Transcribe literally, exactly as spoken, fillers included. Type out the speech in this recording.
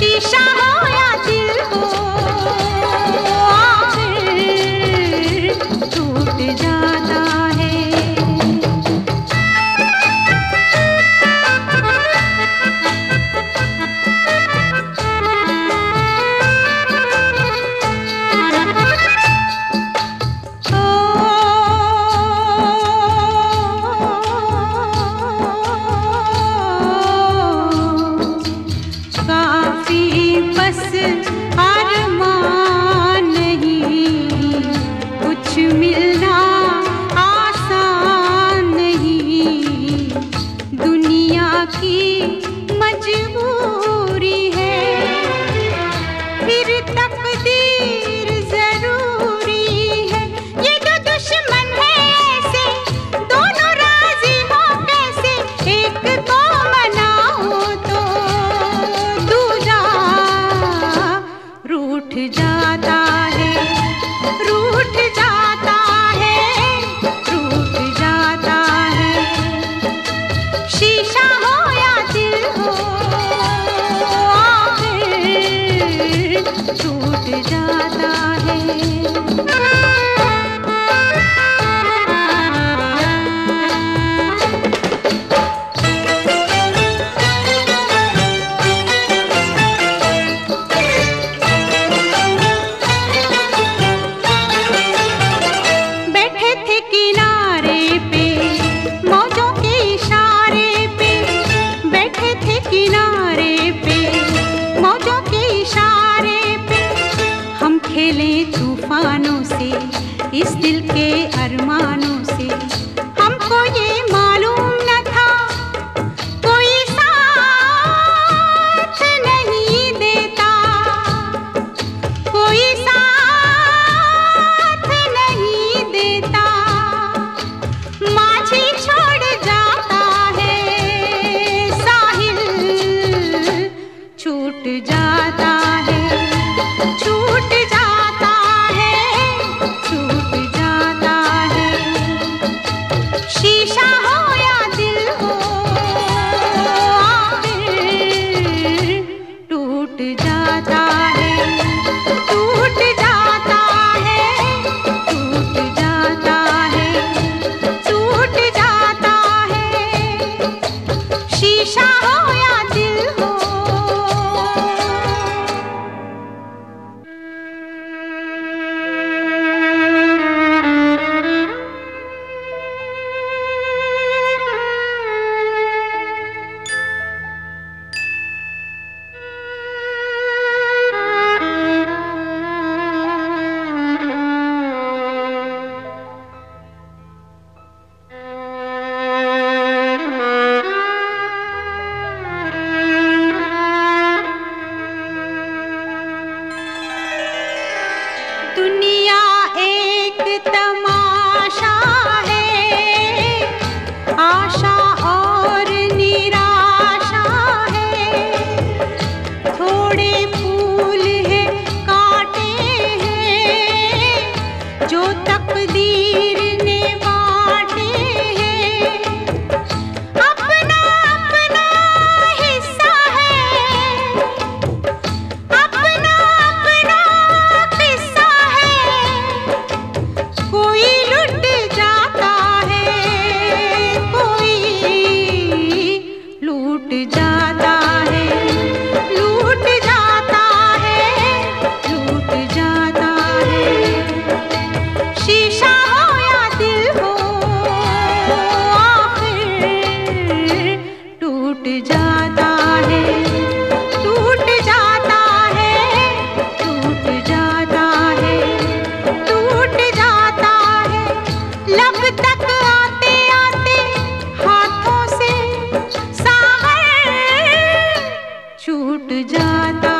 शीशा हो या दिल हो आखिर टूट जाता है। तूफानों से इस दिल के अरमानों से हमको ये मालूम न था कोई साथ नहीं देता, कोई साथ नहीं देता, माझी छोड़ जाता है, साहिल छूट जाता है, छूट जाता जाता